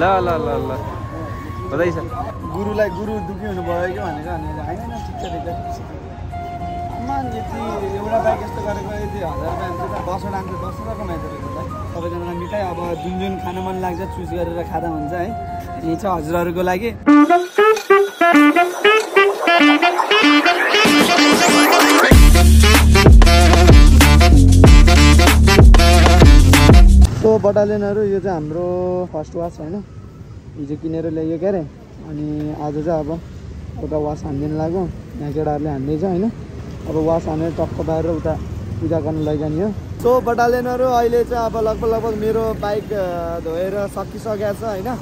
ला ला ला ला बताइए सर गुरु लाइक गुरु दुखी होने बाय क्या मानेगा नहीं आएगा ना चिच्चा देगा मान जितनी ये वाला बाइक इस तरह का ये दिया था मैं इस तरह बासों डांस का मैं इधर इधर अब जब ना मिठाई अब दुनिया में खाना मन लग जाए चूज़ कर रखा था मन जाए ये तो हज़ारों को लगे तो बटाले ना रो ये तो हम रो फर्स्ट वास है ना इसे किनेरो ले ये करे अनि आज जा अब उता वास आने लगो नेचर डाले आने जाए ना अब वास आने टॉप को बाहर उता पूजा करने लगा नहीं है तो बटाले ना रो आइले जा अब लगभग मेरो बाइक दोहेरा साकी साग ऐसा है ना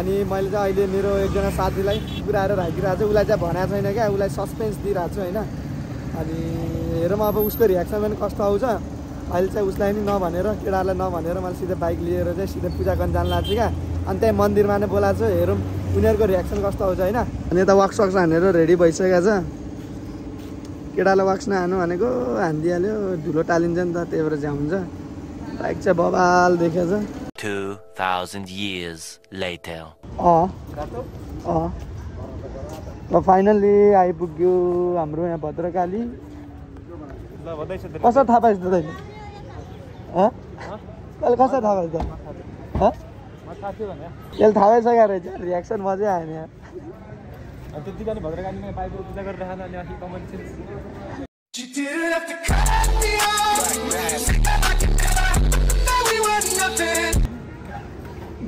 अनि माइल जा आइले मेरो एक जना साथी लाई पूरा आरा राखी राजू उलाई जा बना चाहिए ना क्या उलाई सस्पेंस दी राजू है ना अनि एरम अब उसको रिएक्शन मैंने कष्ट हो जा अहिले चाहिँ उसलाई नि नभनेर केडालाई नभनेर मैले सिधै बाइक लिएर चाहिँ सिधै पूजा गर्न जान लाग्छ क्या अनि त्यही मन्दिरमा नै बोलाछु हेरौँ उनीहरुको रियाक्सन कस्तो हुन्छ हैन अनि यता वाक्स सक्स हानेर रेडी भइसकेको छ केडालाई वाक्स नहानु भनेको हान्दिहाल्यो धुलो टालिन्छ नि त त्यही भएर जाम हुन्छ बाइक चाहिँ बबाल देखेछ 2000 years later र फाइनली आइपुग्यो हाम्रो यहाँ भद्रकाली कसरी थाहा पाइस् त कल कसरी थाहा भयो त्यसले थाहा भइसक्यो रहेछ रियाक्सन मजै आएन यार त्यतिकै भद्रकालीमा बाइक पूजा गरेर राख्दा अनि आखिर कमेन्ट चाहिँ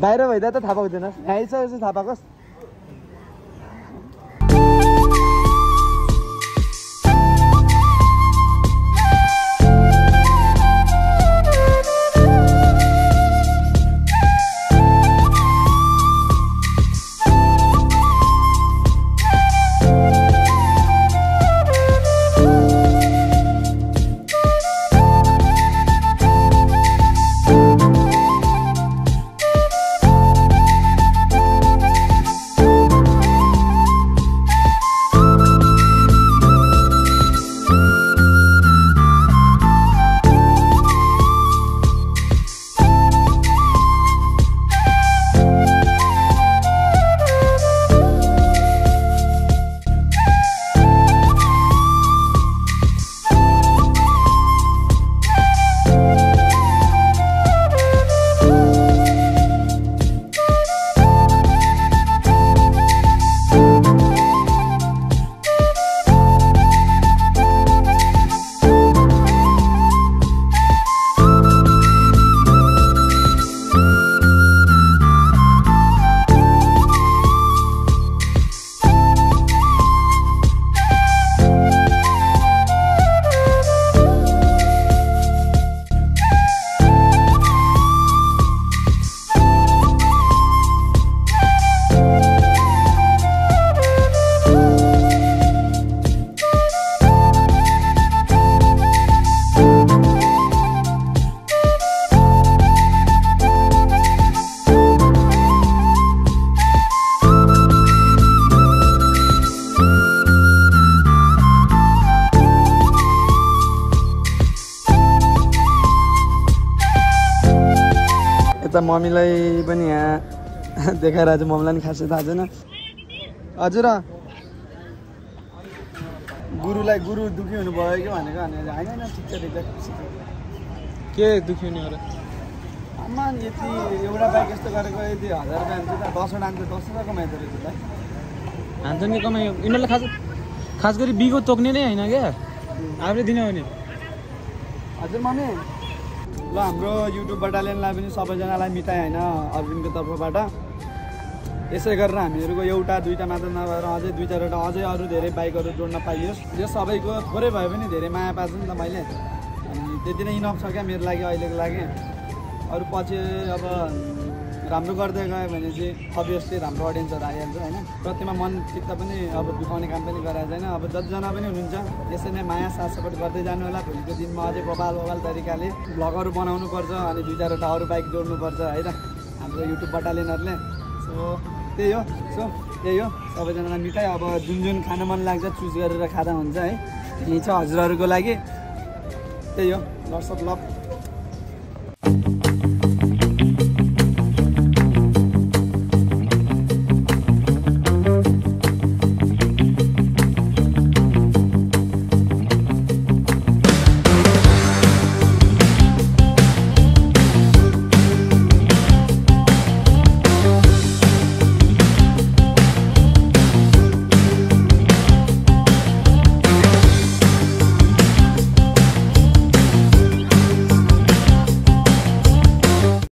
बाहिर भइदा त थाहा पाउँदैन आइसकेपछि थाहा पाकोस् मम्मीलाई पनि यहाँ देखाएर आज मम्मीलाई नि खासै थाहा छैन हजुर गुरुलाई गुरु दुखी हुनु भयो कि भनेको हैन शिक्षा देख्दा के दुखी हुने हो र आमा यति एउटा बाइक यस्तो गरेको यति 1000 रुपैयाँ हुन्छ त 10 आन्छ 10 रुपैयाँ कमाइदो रहेछ त हान्छ नि कमायो इनले खास गरी बिगो तोक्ने नै हैन के आफूले दिने हो नि हजुर मम्मी ल हाम्रो युट्युब बटालियनलाई पनि सबैजनालाई मिठाई हैन अरविन्दको तर्फबाट यसै गरेर हामीहरुको एउटा दुईटा मात्र नभएर अझै दुई चारवटा अझै अरु धेरै बाइकहरु जोड्न पाइयोस् यो सबैको थोरै भए पनि धेरै माया पाछु नि त मैले अनि त्यति नै इनफ छ क्या मेरो लागि अहिलेको लागि अरु पछि अब राम्रो गर्दै गए भने चाहिँ अभियसली हाम्रो अडियन्सहरु आइहाल्छ हैन प्रतिमा मन चित्त पनि अब दुखाउने काम पनि गराए छैन अब जतिजना पनि हुनुहुन्छ यसरी नै माया साथ सपोर्ट गर्दै जानु होला भोलिको दिनमा अझै बबाल तरिकाले भ्लगहरु बनाउनु पर्छ अनि दुई चारवटा अरु बाइक जोड्नु पर्छ हैन हाम्रो युट्युब बटालियनहरुले सो त्यही हो सबैजनालाई मिठाई अब जुन खाना मन लाग्छ चुज गरेर खादा हुन्छ है यही छ हजुरहरुको लागि त्यही हो लट्स अफ लभ